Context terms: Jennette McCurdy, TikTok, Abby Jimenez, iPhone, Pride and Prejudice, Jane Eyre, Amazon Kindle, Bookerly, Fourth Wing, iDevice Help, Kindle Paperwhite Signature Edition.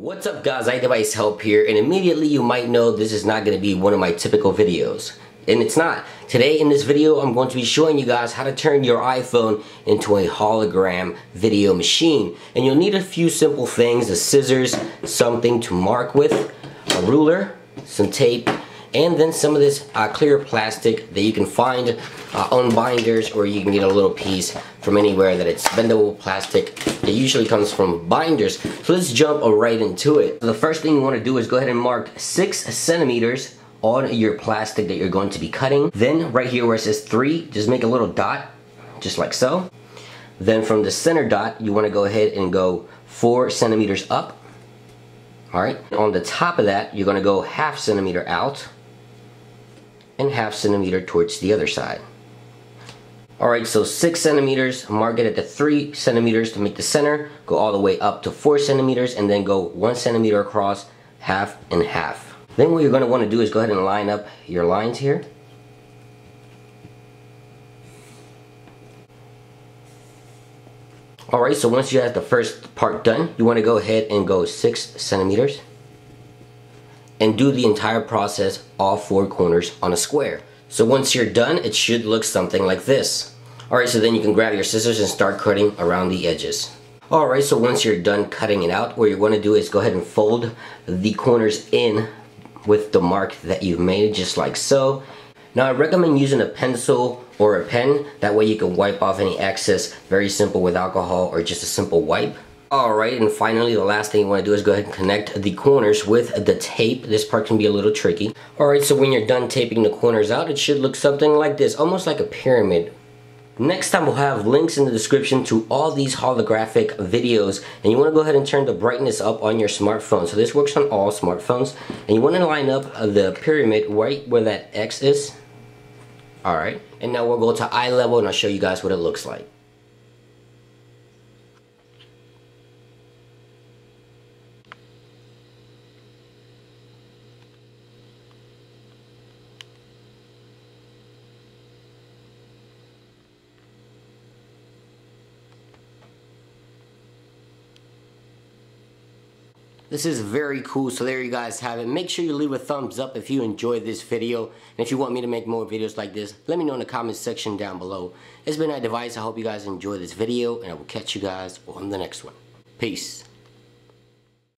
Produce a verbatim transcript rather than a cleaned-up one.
What's up guys, iDevice Help here, and immediately you might know this is not going to be one of my typical videos. And it's not. Today in this video I'm going to be showing you guys how to turn your iPhone into a hologram video machine. And you'll need a few simple things: a scissors, something to mark with, a ruler, some tape, and then some of this uh, clear plastic that you can find uh, on binders, or you can get a little piece from anywhere that it's bendable plastic. It usually comes from binders. So let's jump right into it. The first thing you want to do is go ahead and mark six centimeters on your plastic that you're going to be cutting. Then right here where it says three, just make a little dot, just like so. Then from the center dot, you want to go ahead and go four centimeters up. All right, on the top of that, you're going to go half centimeter out and half centimeter towards the other side. Alright, so six centimeters, mark it at the three centimeters to make the center, go all the way up to four centimeters, and then go one centimeter across, half and half. Then what you're going to want to do is go ahead and line up your lines here. Alright, so once you have the first part done, you want to go ahead and go six centimeters and do the entire process, all four corners on a square. So once you're done, it should look something like this. Alright, so then you can grab your scissors and start cutting around the edges. Alright, so once you're done cutting it out, what you're going to do is go ahead and fold the corners in with the mark that you've made, just like so. Now I recommend using a pencil or a pen, that way you can wipe off any excess, very simple with alcohol or just a simple wipe. Alright, and finally the last thing you want to do is go ahead and connect the corners with the tape. This part can be a little tricky. Alright, so when you're done taping the corners out, it should look something like this, almost like a pyramid. Next time we'll have links in the description to all these holographic videos, and you want to go ahead and turn the brightness up on your smartphone. So this works on all smartphones, and you want to line up the pyramid right where that X is. Alright, and now we'll go to eye level and I'll show you guys what it looks like. This is very cool, so there you guys have it. Make sure you leave a thumbs up if you enjoyed this video. And if you want me to make more videos like this, let me know in the comments section down below. It's been iDevice. I hope you guys enjoyed this video, and I will catch you guys on the next one. Peace.